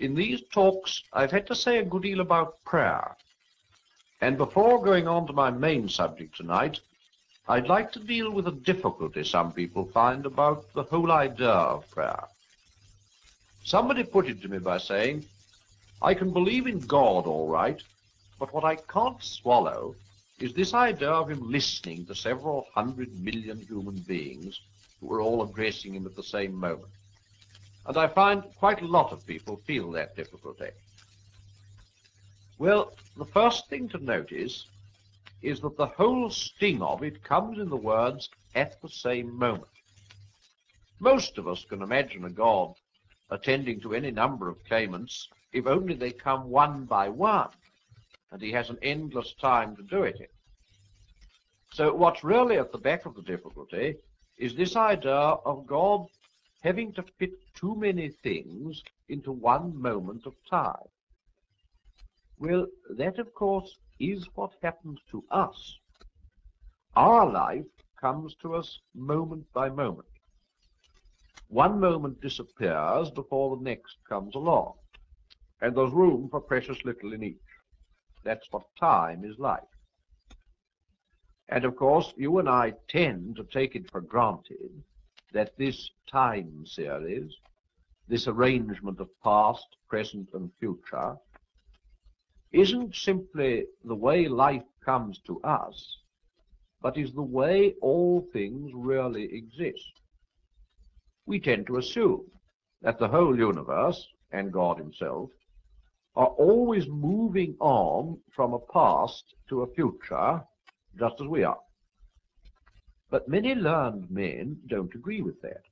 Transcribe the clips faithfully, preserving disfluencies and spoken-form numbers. In these talks, I've had to say a good deal about prayer. And before going on to my main subject tonight, I'd like to deal with a difficulty some people find about the whole idea of prayer. Somebody put it to me by saying, I can believe in God all right, but what I can't swallow is this idea of him listening to several hundred million human beings who are all addressing him at the same moment. And I find quite a lot of people feel that difficulty. Well, the first thing to notice is that the whole sting of it comes in the words "at the same moment." Most of us can imagine a God attending to any number of claimants if only they come one by one, and he has an endless time to do it in. So what's really at the back of the difficulty is this idea of God having to fit too many things into one moment of time. Well, that, of course, is what happens to us. Our life comes to us moment by moment. One moment disappears before the next comes along, and there's room for precious little in each. That's what time is like. And, of course, you and I tend to take it for granted that this time series, this arrangement of past, present, and future, isn't simply the way life comes to us, but is the way all things really exist. We tend to assume that the whole universe, and God himself, are always moving on from a past to a future, just as we are. But many learned men don't agree with that.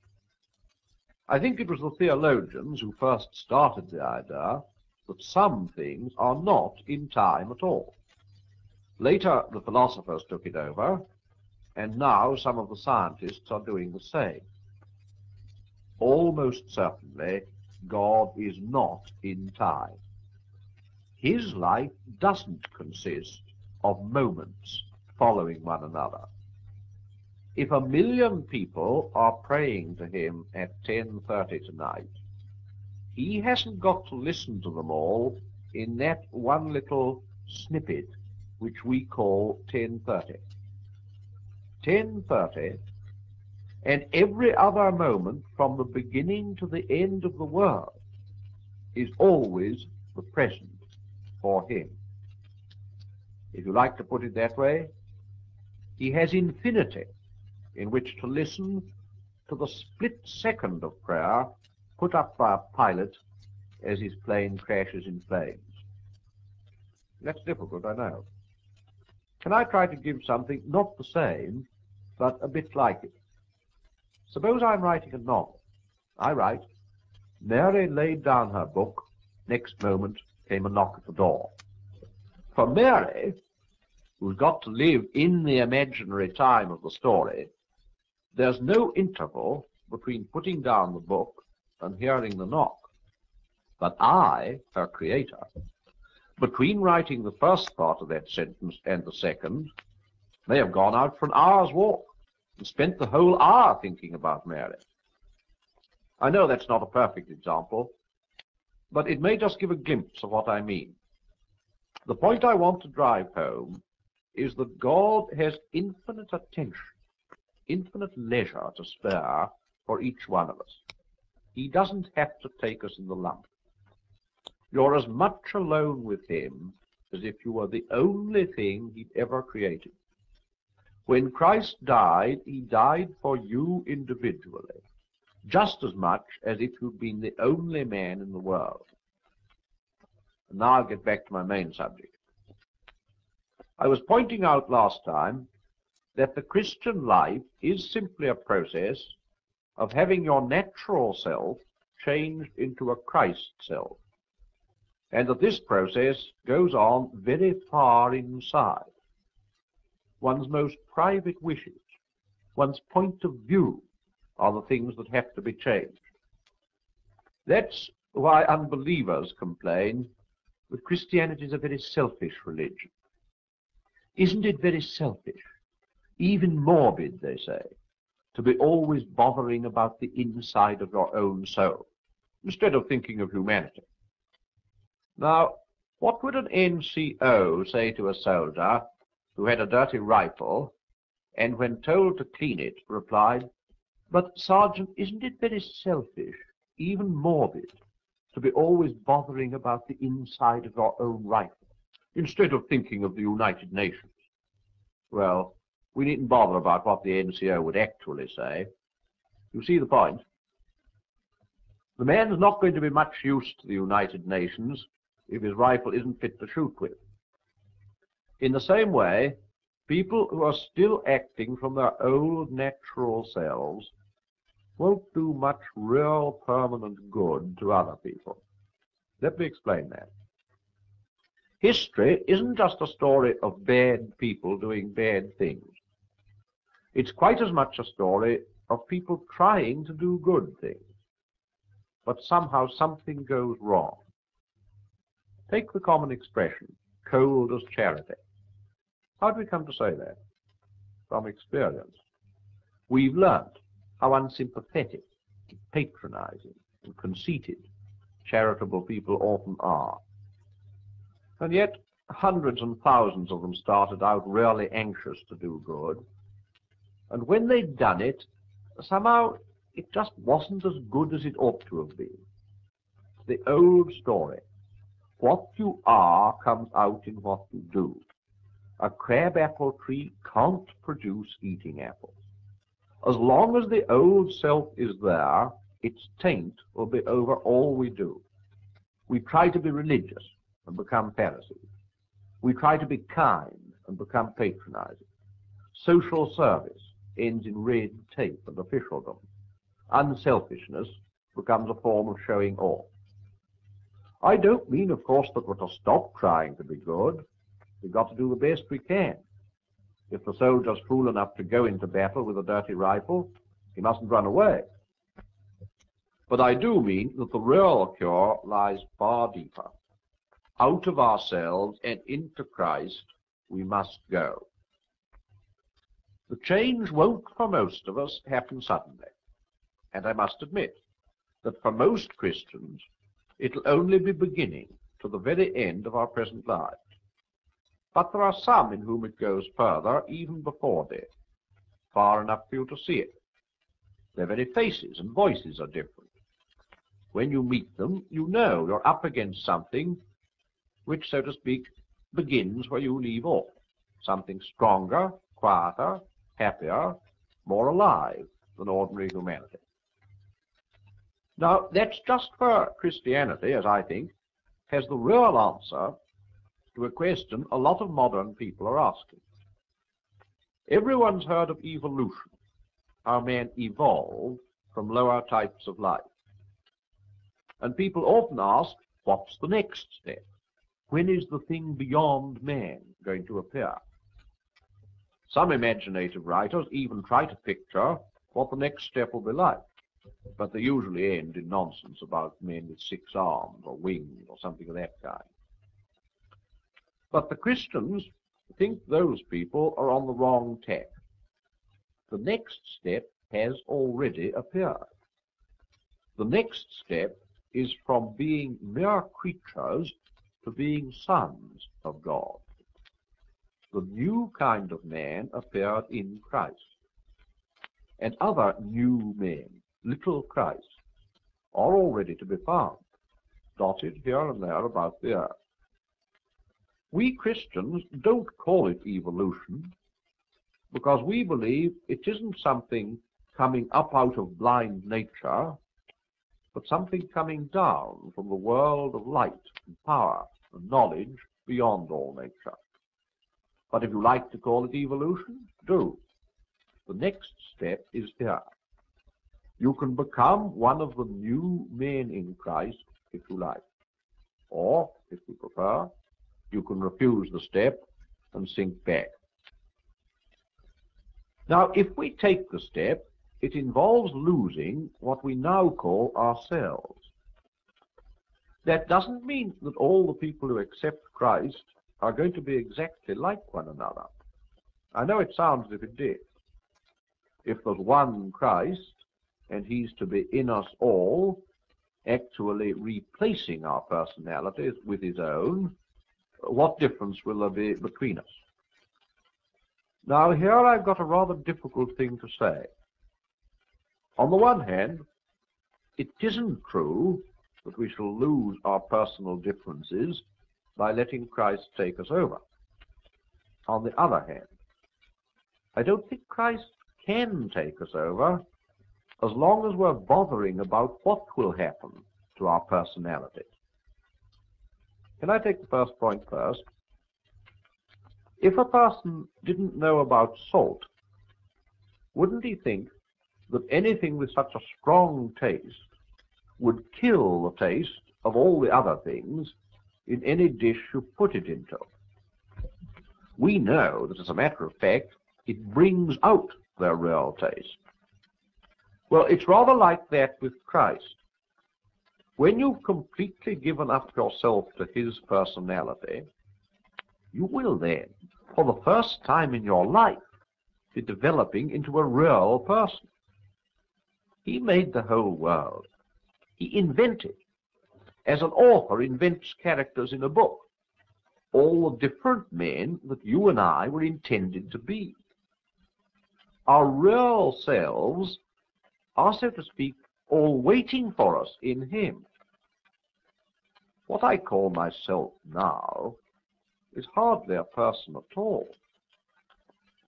I think it was the theologians who first started the idea that some things are not in time at all. Later, the philosophers took it over, and now some of the scientists are doing the same. Almost certainly, God is not in time. His life doesn't consist of moments following one another. If a million people are praying to him at ten thirty tonight, he hasn't got to listen to them all in that one little snippet which we call ten thirty. ten thirty, and every other moment from the beginning to the end of the world, is always the present for him. If you like to put it that way, he has infinity in which to listen to the split second of prayer put up by a pilot as his plane crashes in flames. That's difficult, I know. Can I try to give something not the same, but a bit like it? Suppose I'm writing a novel. I write, Mary laid down her book. Next moment came a knock at the door. For Mary, who's got to live in the imaginary time of the story, there's no interval between putting down the book and hearing the knock. But I, her creator, between writing the first part of that sentence and the second, may have gone out for an hour's walk and spent the whole hour thinking about Mary. I know that's not a perfect example, but it may just give a glimpse of what I mean. The point I want to drive home is that God has infinite attention, infinite leisure to spare for each one of us. He doesn't have to take us in the lump. You're as much alone with him as if you were the only thing he'd ever created. When Christ died, he died for you individually, just as much as if you'd been the only man in the world. And now I'll get back to my main subject. I was pointing out last time that the Christian life is simply a process of having your natural self changed into a Christ self, and that this process goes on very far inside. One's most private wishes, one's point of view, are the things that have to be changed. That's why unbelievers complain that Christianity is a very selfish religion. Isn't it very selfish, even morbid, they say, to be always bothering about the inside of your own soul, instead of thinking of humanity, Now, what would an N C O say to a soldier who had a dirty rifle and, when told to clean it, replied, "But, Sergeant, isn't it very selfish, even morbid, to be always bothering about the inside of your own rifle, instead of thinking of the United Nations?" Well, we needn't bother about what the N C O would actually say. You see the point. The man's not going to be much use to the United Nations if his rifle isn't fit to shoot with. In the same way, people who are still acting from their old natural selves won't do much real permanent good to other people. Let me explain that. History isn't just a story of bad people doing bad things. It's quite as much a story of people trying to do good things, but somehow something goes wrong. Take the common expression, cold as charity. How do we come to say that? From experience. We've learnt how unsympathetic, patronizing, and conceited charitable people often are. And yet, hundreds and thousands of them started out really anxious to do good. And when they'd done it, somehow it just wasn't as good as it ought to have been. The old story. What you are comes out in what you do. A crab-apple tree can't produce eating apples. As long as the old self is there, its taint will be over all we do. We try to be religious and become Pharisees. We try to be kind and become patronizing. Social service ends in red tape and officialdom. Unselfishness becomes a form of showing off. I don't mean, of course, that we're to stop trying to be good. We've got to do the best we can. If the soldier's fool enough to go into battle with a dirty rifle, he mustn't run away. But I do mean that the real cure lies far deeper. Out of ourselves and into Christ we must go. The change won't, for most of us, happen suddenly. And I must admit that for most Christians, it'll only be beginning to the very end of our present lives. But there are some in whom it goes further, even before death, far enough for you to see it. Their very faces and voices are different. When you meet them, you know you're up against something which, so to speak, begins where you leave off. Something stronger, quieter, happier, more alive than ordinary humanity. Now, that's just where Christianity, as I think, has the real answer to a question a lot of modern people are asking. Everyone's heard of evolution, how man evolved from lower types of life. And people often ask, what's the next step? When is the thing beyond man going to appear? Some imaginative writers even try to picture what the next step will be like, but they usually end in nonsense about men with six arms or wings or something of that kind. But the Christians think those people are on the wrong tack. The next step has already appeared. The next step is from being mere creatures to being sons of God. The new kind of man appeared in Christ, and other new men, little Christs, are already to be found, dotted here and there about the earth. We Christians don't call it evolution, because we believe it isn't something coming up out of blind nature, but something coming down from the world of light and power and knowledge beyond all nature. But if you like to call it evolution, do. The next step is here. You can become one of the new men in Christ if you like. Or, if you prefer, you can refuse the step and sink back. Now, if we take the step, it involves losing what we now call ourselves. That doesn't mean that all the people who accept Christ are going to be exactly like one another. I know it sounds as if it did. If there's one Christ, and he's to be in us all, actually replacing our personalities with his own, what difference will there be between us? Now, here I've got a rather difficult thing to say. On the one hand, it isn't true that we shall lose our personal differences by letting Christ take us over. On the other hand, I don't think Christ can take us over as long as we're bothering about what will happen to our personality. Can I take the first point first? If a person didn't know about salt, wouldn't he think that anything with such a strong taste would kill the taste of all the other things in any dish you put it into? We know that, as a matter of fact, it brings out their real taste. Well, it's rather like that with Christ. When you've completely given up yourself to his personality, you will then, for the first time in your life, be developing into a real person. He made the whole world. He invented, as an author invents characters in a book, all the different men that you and I were intended to be. Our real selves are, so to speak, all waiting for us in him. What I call myself now is hardly a person at all.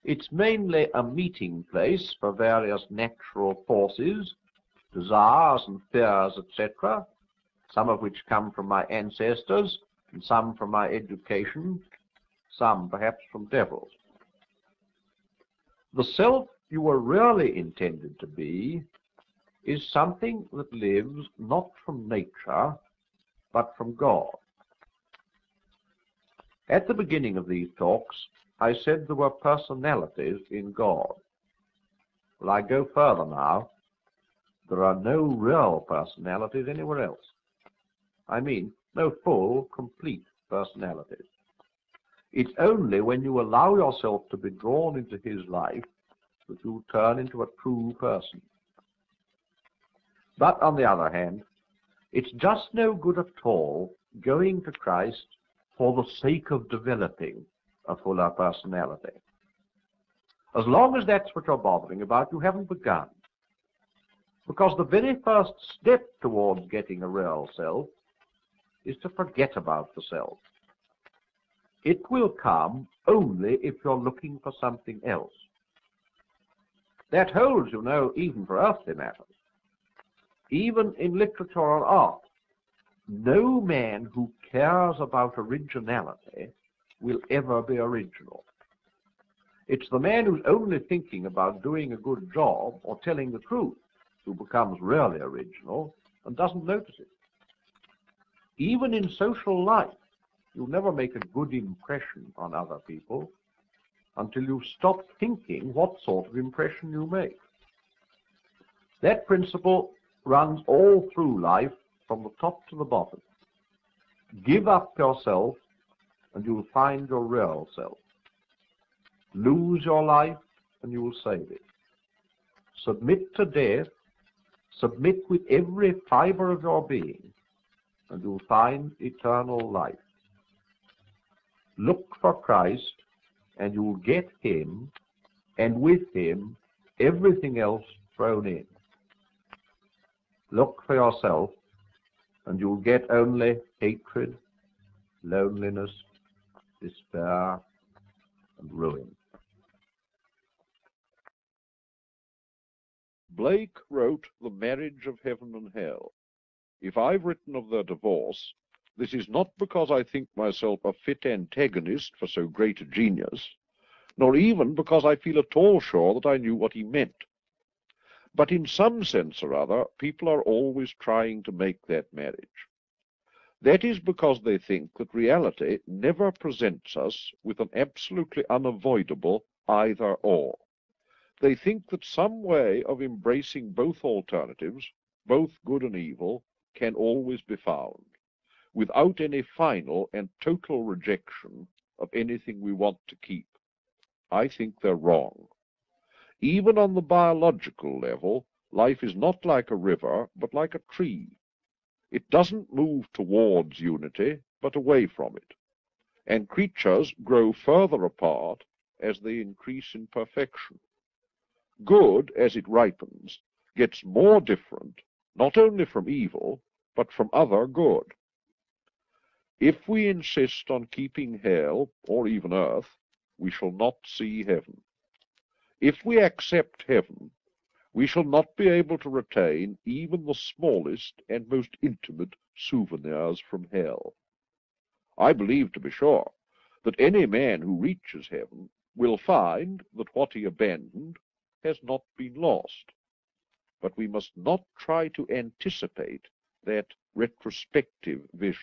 It's mainly a meeting place for various natural forces, desires and fears, et cetera, some of which come from my ancestors, and some from my education, some perhaps from devils. The self you were really intended to be is something that lives not from nature, but from God. At the beginning of these talks, I said there were personalities in God. Well, I go further now. There are no real personalities anywhere else. I mean, no full, complete personalities. It's only when you allow yourself to be drawn into his life that you turn into a true person. But on the other hand, it's just no good at all going to Christ for the sake of developing a fuller personality. As long as that's what you're bothering about, you haven't begun. Because the very first step towards getting a real self is to forget about the self. It will come only if you're looking for something else. That holds, you know, even for earthly matters. Even in literature or art, no man who cares about originality will ever be original. It's the man who's only thinking about doing a good job or telling the truth who becomes really original and doesn't notice it. Even in social life, you'll never make a good impression on other people until you've stopped thinking what sort of impression you make. That principle runs all through life from the top to the bottom. Give up yourself and you'll find your real self. Lose your life and you'll save it. Submit to death, submit with every fiber of your being, and you'll find eternal life. Look for Christ, and you'll get him, and with him, everything else thrown in. Look for yourself, and you'll get only hatred, loneliness, despair, and ruin. Blake wrote The Marriage of Heaven and Hell. If I've written of their divorce, this is not because I think myself a fit antagonist for so great a genius, nor even because I feel at all sure that I knew what he meant. But in some sense or other, people are always trying to make that marriage. That is because they think that reality never presents us with an absolutely unavoidable either-or. They think that some way of embracing both alternatives, both good and evil, can always be found, without any final and total rejection of anything we want to keep. I think they're wrong. Even on the biological level, life is not like a river, but like a tree. It doesn't move towards unity, but away from it. And creatures grow further apart as they increase in perfection. Good, as it ripens, gets more different, not only from evil, but from other good. If we insist on keeping hell, or even earth, we shall not see heaven. If we accept heaven, we shall not be able to retain even the smallest and most intimate souvenirs from hell. I believe, to be sure, that any man who reaches heaven will find that what he abandoned has not been lost. But we must not try to anticipate that retrospective vision.